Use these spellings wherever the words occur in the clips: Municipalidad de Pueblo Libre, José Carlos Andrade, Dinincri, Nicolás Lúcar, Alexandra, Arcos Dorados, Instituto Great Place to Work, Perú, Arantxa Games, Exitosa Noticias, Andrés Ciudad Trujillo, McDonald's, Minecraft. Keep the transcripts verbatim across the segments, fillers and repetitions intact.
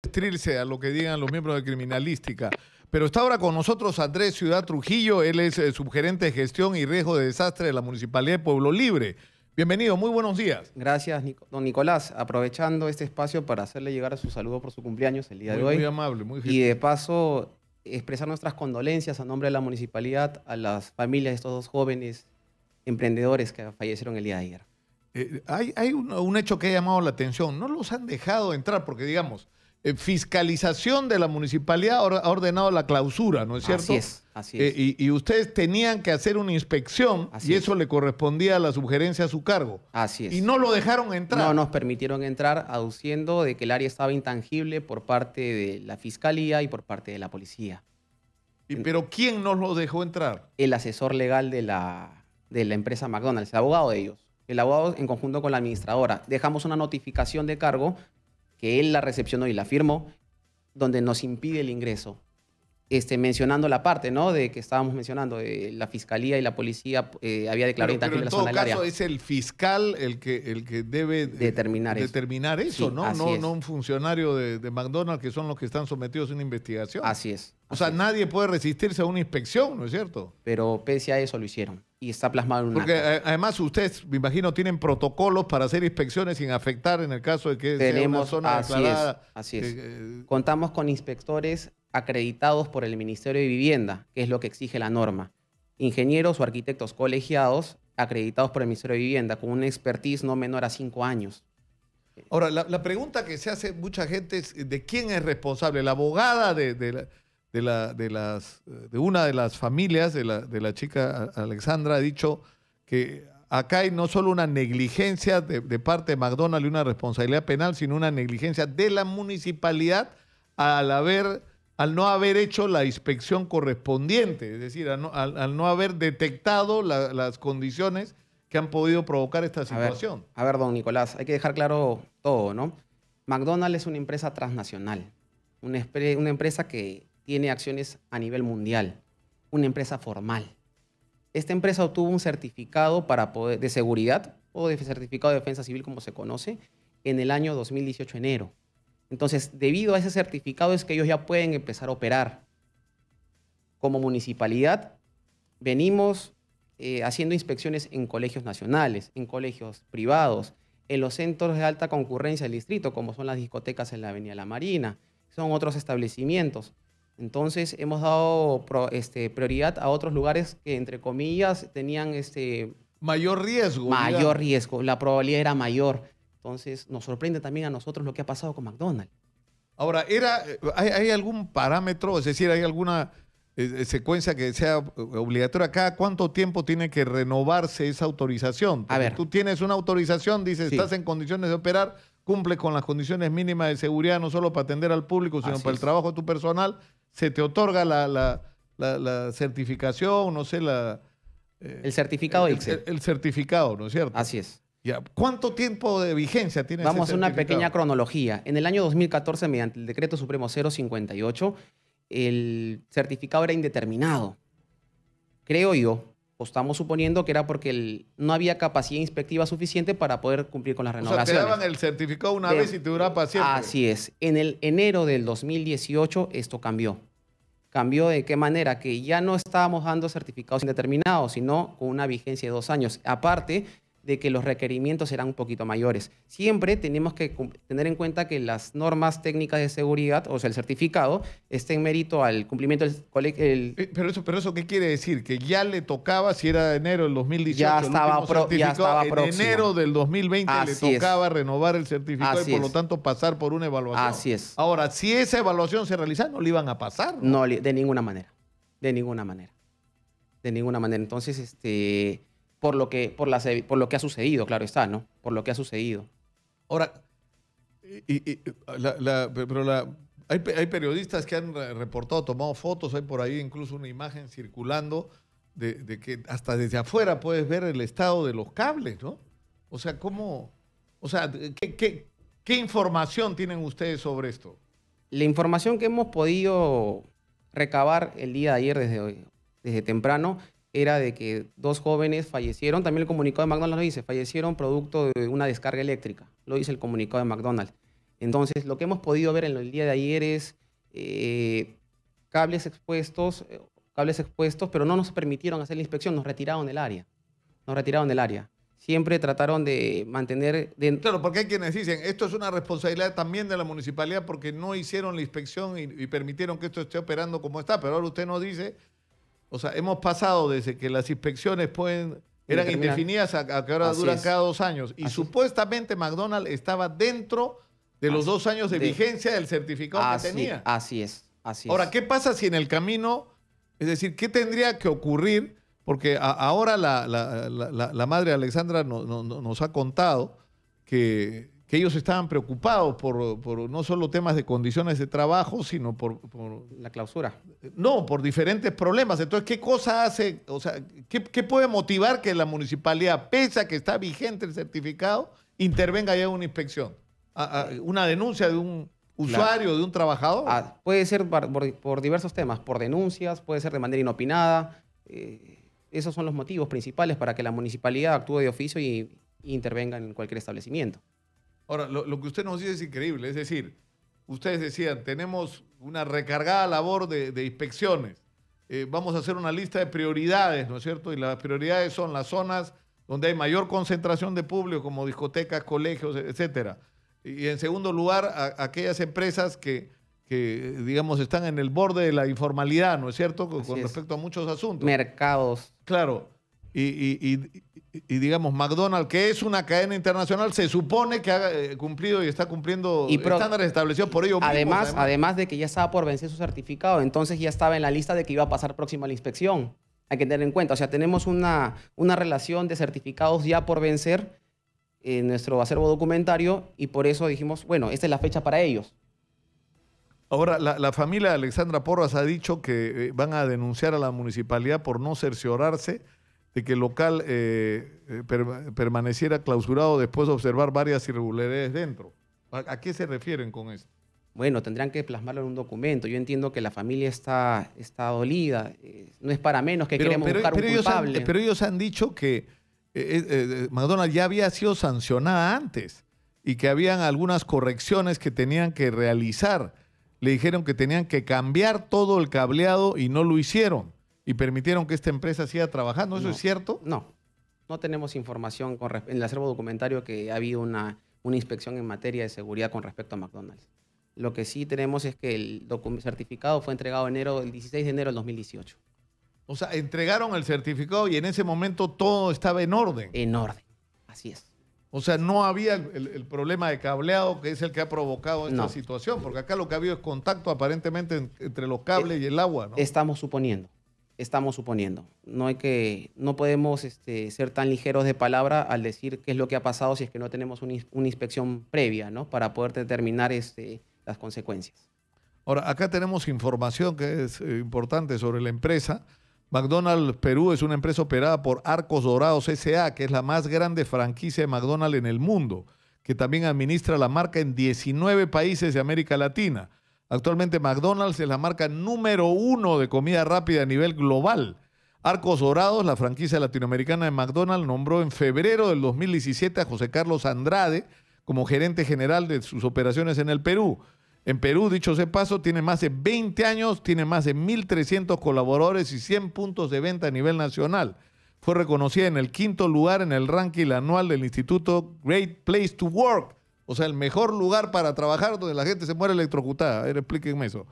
A lo que digan los miembros de criminalística. Pero está ahora con nosotros Andrés Ciudad Trujillo, él es el subgerente de gestión y riesgo de desastre de la Municipalidad de Pueblo Libre. Bienvenido, muy buenos días. Gracias, don Nicolás. Aprovechando este espacio para hacerle llegar su saludo por su cumpleaños el día muy, de hoy. Muy amable, muy gentil. Y de paso, expresar nuestras condolencias a nombre de la municipalidad a las familias de estos dos jóvenes emprendedores que fallecieron el día de ayer. Eh, hay hay un, un hecho que ha llamado la atención. No los han dejado entrar porque, digamos, fiscalización de la municipalidad ha ordenado la clausura, ¿no es cierto? Así es, así es. Eh, y, y ustedes tenían que hacer una inspección así y eso es. Le correspondía a la subgerencia a su cargo. Así es. Y no lo dejaron entrar. No nos permitieron entrar, aduciendo de que el área estaba intangible por parte de la fiscalía y por parte de la policía. ¿Y pero quién nos lo dejó entrar? El asesor legal de la, de la empresa McDonald's, el abogado de ellos. El abogado en conjunto con la administradora. Dejamos una notificación de cargo que él la recepcionó y la firmó, donde nos impide el ingreso. Este, mencionando la parte, ¿no?, de que estábamos mencionando, eh, la fiscalía y la policía eh, había declarado intangible la zona del área. Pero en todo caso es el fiscal el que, el que debe determinar, determinar eso, eso sí, ¿no? No, es. no un funcionario de, de McDonald's, que son los que están sometidos a una investigación. Así es. O así sea, es. Nadie puede resistirse a una inspección, ¿no es cierto? Pero pese a eso lo hicieron y está plasmado en un Porque acta. Además ustedes, me imagino, tienen protocolos para hacer inspecciones sin afectar en el caso de que tenemos, sea una zona así declarada. Es, así es. Eh, Contamos con inspectores acreditados por el Ministerio de Vivienda, que es lo que exige la norma. Ingenieros o arquitectos colegiados acreditados por el Ministerio de Vivienda, con una expertise no menor a cinco años. Ahora, la, la pregunta que se hace mucha gente es ¿de quién es responsable? La abogada de, de, la, de, la, de, las, de una de las familias, de la, de la chica Alexandra, ha dicho que acá hay no solo una negligencia de, de parte de McDonald's y una responsabilidad penal, sino una negligencia de la municipalidad al haber... al no haber hecho la inspección correspondiente, es decir, al no, al, al no haber detectado la, las condiciones que han podido provocar esta situación. A ver, a ver, don Nicolás, hay que dejar claro todo, ¿no? McDonald's es una empresa transnacional, una, una empresa que tiene acciones a nivel mundial, una empresa formal. Esta empresa obtuvo un certificado para poder, de seguridad o de certificado de defensa civil, como se conoce, en el año dos mil dieciocho, enero. Entonces, debido a ese certificado es que ellos ya pueden empezar a operar. Como municipalidad, venimos eh, haciendo inspecciones en colegios nacionales, en colegios privados, en los centros de alta concurrencia del distrito, como son las discotecas en la Avenida La Marina, son otros establecimientos. Entonces, hemos dado pro, este, prioridad a otros lugares que, entre comillas, tenían este, mayor riesgo. Mayor digamos. riesgo, la probabilidad era mayor. Entonces, nos sorprende también a nosotros lo que ha pasado con McDonald's. Ahora, era, ¿hay, hay algún parámetro? Es decir, ¿hay alguna eh, secuencia que sea obligatoria acá? ¿Cuánto tiempo tiene que renovarse esa autorización? Porque a ver. Tú tienes una autorización, dices, sí. estás en condiciones de operar, cumple con las condiciones mínimas de seguridad, no solo para atender al público, sino Así para es. el trabajo de tu personal. Se te otorga la, la, la, la certificación, no sé, la... Eh, el certificado el, el, el certificado, ¿no es cierto? Así es. ¿Cuánto tiempo de vigencia tiene ese certificado? Vamos a una pequeña cronología. En el año dos mil catorce, mediante el Decreto Supremo cero cincuenta y ocho, el certificado era indeterminado. Creo yo, o estamos suponiendo que era porque el, no había capacidad inspectiva suficiente para poder cumplir con las renovaciones. O sea, te daban el certificado una de, vez y te duraba siempre. Así es. En el enero del dos mil dieciocho esto cambió. Cambió de qué manera, que ya no estábamos dando certificados indeterminados, sino con una vigencia de dos años. Aparte de que los requerimientos serán un poquito mayores. Siempre tenemos que tener en cuenta que las normas técnicas de seguridad, o sea, el certificado, esté en mérito al cumplimiento del colegio. El... Pero, eso, ¿Pero eso qué quiere decir? Que ya le tocaba, si era de enero del dos mil dieciocho, ya estaba, pro, ya estaba en próximo. enero del dos mil veinte Así le tocaba es. renovar el certificado Así y por es. lo tanto pasar por una evaluación. Así es. Ahora, si esa evaluación se realizaba, no le iban a pasar. No, no de ninguna manera. De ninguna manera. De ninguna manera. Entonces, este... Por lo, que, por, la, por lo que ha sucedido, claro está, ¿no? Por lo que ha sucedido. Ahora, y, y, la, la, pero la, hay, hay periodistas que han reportado, tomado fotos, hay por ahí incluso una imagen circulando de, de que hasta desde afuera puedes ver el estado de los cables, ¿no? O sea, ¿cómo? O sea, ¿qué, qué, qué información tienen ustedes sobre esto? La información que hemos podido recabar el día de ayer desde, hoy, desde temprano era de que dos jóvenes fallecieron, también el comunicado de McDonald's lo dice, fallecieron producto de una descarga eléctrica, lo dice el comunicado de McDonald's. Entonces, lo que hemos podido ver en el día de ayer es eh, cables expuestos, eh, cables expuestos, pero no nos permitieron hacer la inspección, nos retiraron del área. Nos retiraron del área. Siempre trataron de mantener... De... Claro, porque hay quienes dicen, esto es una responsabilidad también de la municipalidad porque no hicieron la inspección y, y permitieron que esto esté operando como está, pero ahora usted nos dice, o sea, hemos pasado desde que las inspecciones pueden eran determinar. Indefinidas a, a que ahora Así duran es. Cada dos años, y Así supuestamente es. McDonald's estaba dentro de los Así dos años de, de vigencia del certificado Así, que tenía. Así es. Así ahora, es. ¿Qué pasa si en el camino, es decir, qué tendría que ocurrir? Porque a, ahora la, la, la, la madre Alexandra no, no, no, nos ha contado que, que ellos estaban preocupados por, por no solo temas de condiciones de trabajo, sino por, por... La clausura. No, por diferentes problemas. Entonces, ¿qué cosa hace? O sea, ¿qué, qué puede motivar que la municipalidad, pese a que está vigente el certificado, intervenga ya en una inspección? A, a, ¿Una denuncia de un usuario, la... de un trabajador? Ah, puede ser por, por, por diversos temas, por denuncias, puede ser de manera inopinada... Eh... Esos son los motivos principales para que la municipalidad actúe de oficio y, y intervenga en cualquier establecimiento. Ahora, lo, lo que usted nos dice es increíble. Es decir, ustedes decían, tenemos una recargada labor de, de inspecciones. Eh, vamos a hacer una lista de prioridades, ¿no es cierto? Y las prioridades son las zonas donde hay mayor concentración de público, como discotecas, colegios, etcétera. Y en segundo lugar, a, aquellas empresas que... que, digamos, están en el borde de la informalidad, ¿no es cierto?, con, con respecto a muchos asuntos. Mercados. Claro. Y, y, y, y, y, digamos, McDonald's, que es una cadena internacional, se supone que ha cumplido y está cumpliendo y pro, estándares establecidos por ellos además, mismos. Además. además de que ya estaba por vencer su certificado, entonces ya estaba en la lista de que iba a pasar próximo a la inspección. Hay que tener en cuenta, o sea, tenemos una, una relación de certificados ya por vencer en nuestro acervo documentario y por eso dijimos, bueno, esta es la fecha para ellos. Ahora, la, la familia de Alexandra Porras ha dicho que van a denunciar a la municipalidad por no cerciorarse de que el local eh, per, permaneciera clausurado después de observar varias irregularidades dentro. ¿A, a qué se refieren con eso? Bueno, tendrán que plasmarlo en un documento. Yo entiendo que la familia está, está dolida. No es para menos que pero, queremos pero, buscar pero un culpable. Han, pero ellos han dicho que eh, eh, McDonald's ya había sido sancionada antes y que habían algunas correcciones que tenían que realizar. Le dijeron que tenían que cambiar todo el cableado y no lo hicieron. Y permitieron que esta empresa siga trabajando. ¿Eso no, es cierto? No. No tenemos información con en el acervo documentario que ha habido una, una inspección en materia de seguridad con respecto a McDonald's. Lo que sí tenemos es que el certificado fue entregado enero, el dieciséis de enero del dos mil dieciocho. O sea, entregaron el certificado y en ese momento todo estaba en orden. En orden. Así es. O sea, no había el, el problema de cableado que es el que ha provocado esta no. situación, porque acá lo que ha habido es contacto aparentemente en, entre los cables eh, y el agua, ¿no? Estamos suponiendo, estamos suponiendo. No hay que, no podemos este, ser tan ligeros de palabra al decir qué es lo que ha pasado si es que no tenemos una, una inspección previa, ¿no? Para poder determinar este, las consecuencias. Ahora, acá tenemos información que es eh, importante sobre la empresa. McDonald's Perú es una empresa operada por Arcos Dorados ese a, que es la más grande franquicia de McDonald's en el mundo, que también administra la marca en diecinueve países de América Latina. Actualmente McDonald's es la marca número uno de comida rápida a nivel global. Arcos Dorados, la franquicia latinoamericana de McDonald's, nombró en febrero del dos mil diecisiete a José Carlos Andrade como gerente general de sus operaciones en el Perú. En Perú, dicho sea paso, tiene más de veinte años, tiene más de mil trescientos colaboradores y cien puntos de venta a nivel nacional. Fue reconocida en el quinto lugar en el ranking anual del Instituto Great Place to Work, o sea, el mejor lugar para trabajar donde la gente se muere electrocutada. A ver, explíquenme eso.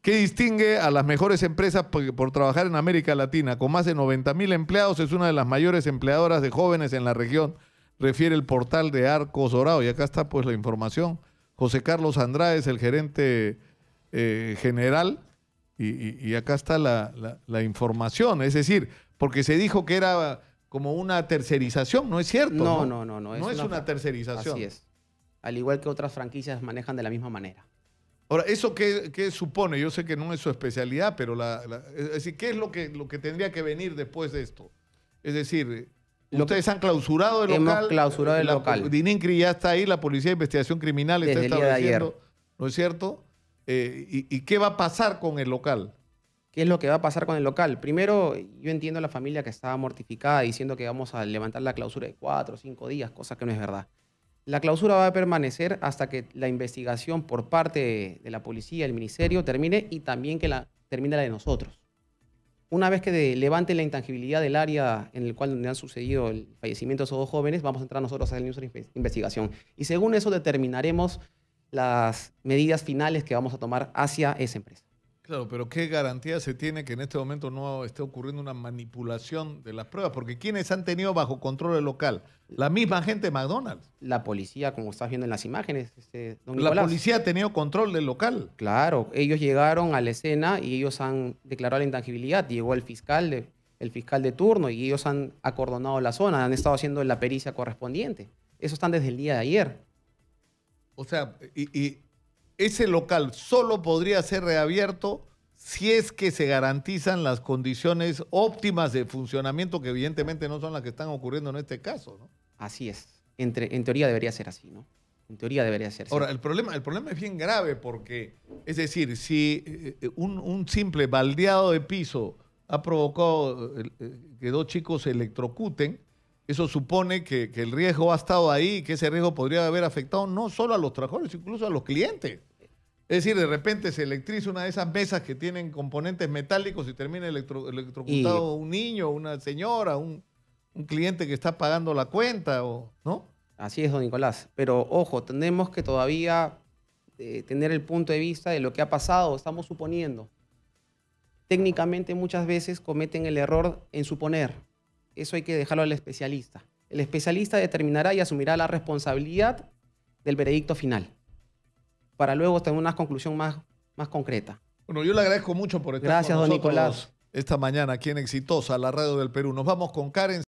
¿Qué distingue a las mejores empresas por, por trabajar en América Latina? Con más de noventa mil empleados, es una de las mayores empleadoras de jóvenes en la región, refiere el portal de Arcos Dorados. Y acá está pues la información. José Carlos Andrade es el gerente eh, general y, y, y acá está la, la, la información. Es decir, porque se dijo que era como una tercerización, ¿no es cierto? No, no, no. No, no, no es, es una, una tercerización. Así es. Al igual que otras franquicias manejan de la misma manera. Ahora, ¿eso qué, qué supone? Yo sé que no es su especialidad, pero la, la, es decir, ¿qué es lo que, lo que tendría que venir después de esto? Es decir... Ustedes han clausurado el local. Hemos clausurado el local. Dinincri ya está ahí, la Policía de Investigación Criminal está estableciendo, ¿no es cierto? Eh, y, ¿Y qué va a pasar con el local? ¿Qué es lo que va a pasar con el local? Primero, yo entiendo a la familia que estaba mortificada diciendo que vamos a levantar la clausura de cuatro o cinco días, cosa que no es verdad. La clausura va a permanecer hasta que la investigación por parte de, de la policía, el ministerio, termine y también que la, termine la de nosotros. Una vez que de, levante la intangibilidad del área en el cual donde han sucedido el fallecimiento de esos dos jóvenes, vamos a entrar nosotros a hacer nuestra investigación. Y según eso determinaremos las medidas finales que vamos a tomar hacia esa empresa. Claro, pero ¿qué garantía se tiene que en este momento no esté ocurriendo una manipulación de las pruebas? Porque ¿quiénes han tenido bajo control el local? ¿La misma gente de McDonald's? La policía, como estás viendo en las imágenes, este, don Nicolás. La policía ha tenido control del local. Claro, ellos llegaron a la escena y ellos han declarado la intangibilidad. Llegó el fiscal de, el fiscal de turno y ellos han acordonado la zona, han estado haciendo la pericia correspondiente. Eso están desde el día de ayer. O sea, y... y... ese local solo podría ser reabierto si es que se garantizan las condiciones óptimas de funcionamiento, que evidentemente no son las que están ocurriendo en este caso, ¿no? Así es. Entre, en teoría debería ser así, ¿no? En teoría debería ser así. Ahora, el problema, el problema es bien grave porque, es decir, si un, un simple baldeado de piso ha provocado que dos chicos se electrocuten, eso supone que, que el riesgo ha estado ahí, que ese riesgo podría haber afectado no solo a los trabajadores, incluso a los clientes. Es decir, de repente se electriza una de esas mesas que tienen componentes metálicos y termina electro, electrocutado y, un niño, una señora, un, un cliente que está pagando la cuenta, o, ¿no? Así es, don Nicolás. Pero, ojo, tenemos que todavía eh, tener el punto de vista de lo que ha pasado, estamos suponiendo. Técnicamente muchas veces cometen el error en suponer. Eso hay que dejarlo al especialista. El especialista determinará y asumirá la responsabilidad del veredicto final para luego tener una conclusión más, más concreta. Bueno, yo le agradezco mucho por estar Gracias, con nosotros don Nicolás. Esta mañana aquí en Exitosa, la radio del Perú. Nos vamos con Karen.